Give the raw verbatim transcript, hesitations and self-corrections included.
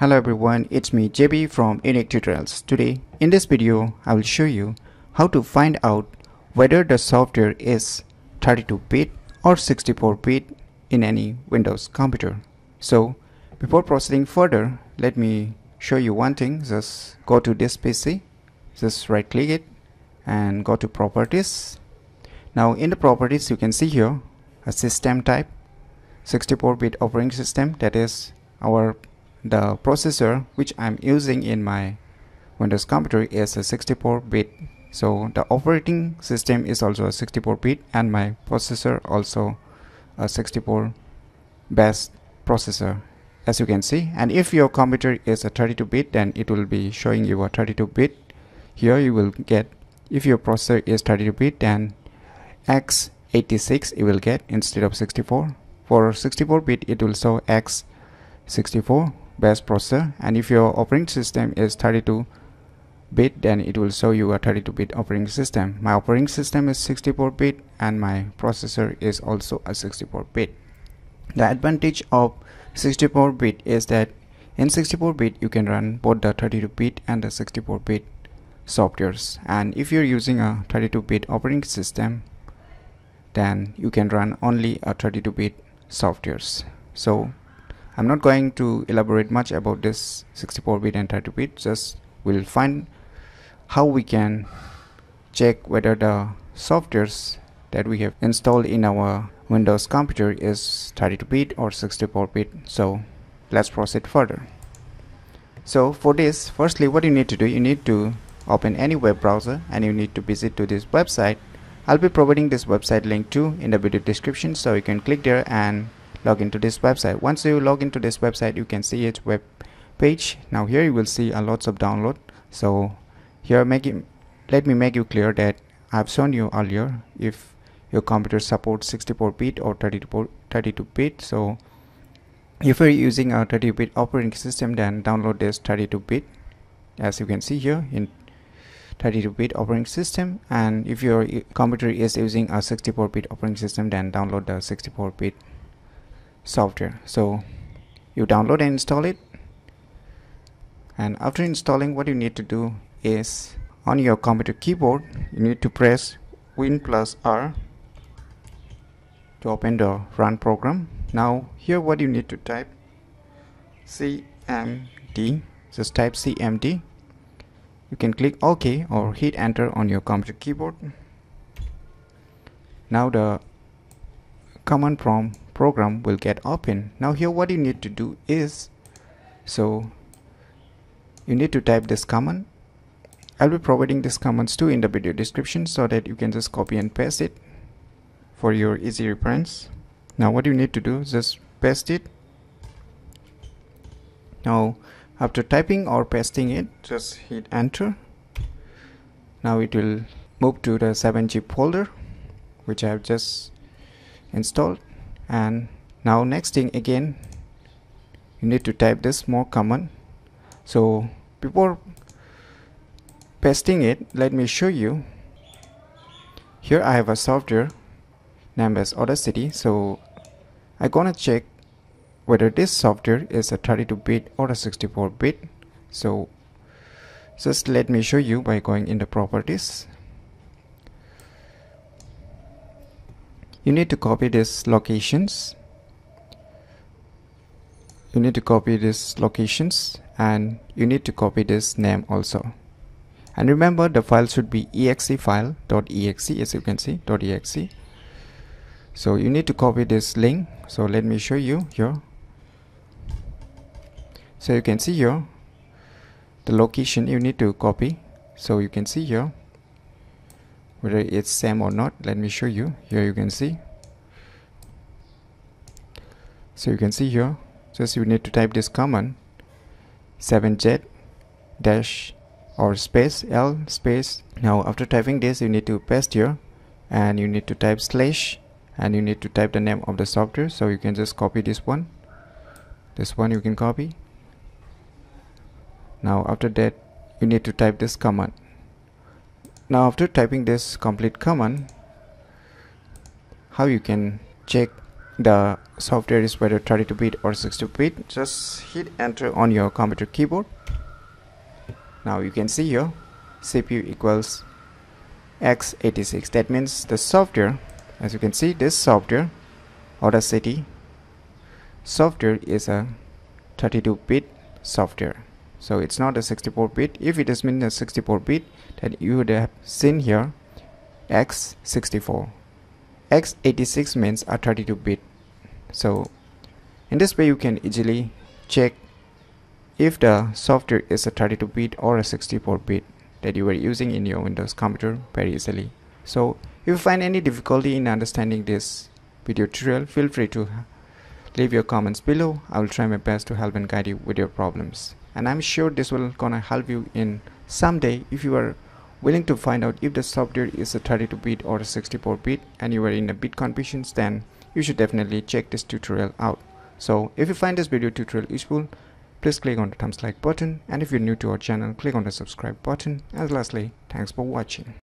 Hello everyone, it's me J B from UniqueTutorials. Today in this video I will show you how to find out whether the software is thirty-two bit or sixty-four bit in any Windows computer. So before proceeding further, let me show you one thing. Just go to this P C, just right click it and go to properties. Now in the properties you can see here a system type sixty-four bit operating system, that is our the processor which I'm using in my Windows computer is a sixty-four bit, so the operating system is also a sixty-four bit and my processor also a sixty-four best processor, as you can see. And if your computer is a thirty-two bit, then it will be showing you a thirty-two bit. Here you will get, if your processor is thirty-two bit, then x eighty-six you will get instead of sixty-four. For sixty-four bit it will show x sixty-four best processor, and if your operating system is thirty-two bit, then it will show you a thirty-two bit operating system. My operating system is sixty-four bit and my processor is also a sixty-four bit. The advantage of sixty-four bit is that in sixty-four bit you can run both the thirty-two bit and the sixty-four bit softwares, and if you're using a thirty-two bit operating system then you can run only a thirty-two bit softwares. So I'm not going to elaborate much about this sixty-four bit and thirty-two bit, just we'll find how we can check whether the softwares that we have installed in our Windows computer is thirty-two bit or sixty-four bit. So let's proceed further. So for this, firstly what you need to do, you need to open any web browser and you need to visit to this website. I'll be providing this website link too in the video description, so you can click there and log into this website. Once you log into this website you can see its web page. Now here you will see a lots of download. So here make it, let me make you clear that I've shown you earlier, if your computer supports sixty-four bit or thirty-two bit. So if you're using a thirty-two bit operating system, then download this thirty-two bit, as you can see here in thirty-two bit operating system, and if your computer is using a sixty-four bit operating system, then download the sixty-four bit software. So you download and install it, and after installing what you need to do is on your computer keyboard you need to press Win plus R to open the run program. Now here what you need to type C M D, just type C M D. You can click OK or hit enter on your computer keyboard. Now the command prompt program will get open. Now here what you need to do is, so you need to type this command. I'll be providing these commands too in the video description so that you can just copy and paste it for your easy reference. Now what you need to do is just paste it. Now after typing or pasting it, just hit enter. Now it will move to the seven zip folder which I have just installed. And now next thing, again you need to type this more command. So before pasting it, let me show you. Here I have a software named as Audacity, so I'm gonna check whether this software is a thirty-two bit or a sixty-four bit. So just let me show you by going in the properties. You need to copy these locations. You need to copy these locations and you need to copy this name also. And remember the file should be exe file .exe, as you can see .exe. So you need to copy this link. So let me show you here. So you can see here the location you need to copy. So you can see here whether it's same or not. Let me show you here. You can see, so you can see here, just you need to type this command seven z dash or space L space. Now after typing this you need to paste here and you need to type slash and you need to type the name of the software. So you can just copy this one, this one you can copy. Now after that you need to type this command. Now after typing this complete command, how you can check the software is whether thirty-two bit or sixty-two bit, just hit enter on your computer keyboard. Now you can see here C P U equals x eighty-six. That means the software, as you can see, this software Audacity software is a thirty-two bit software, so it's not a sixty-four bit. If it is meant a sixty-four bit, then you would have seen here x sixty-four. x eighty-six means a thirty-two bit. So in this way you can easily check if the software is a thirty-two bit or a sixty-four bit that you were using in your Windows computer very easily. So if you find any difficulty in understanding this video tutorial, feel free to leave your comments below. I will try my best to help and guide you with your problems, and I'm sure this will gonna help you in someday if you are willing to find out if the software is a thirty-two bit or a sixty-four bit and you are in a bit confusion. Then you should definitely check this tutorial out. So if you find this video tutorial useful, please click on the thumbs like button, and if you're new to our channel, click on the subscribe button. And lastly, thanks for watching.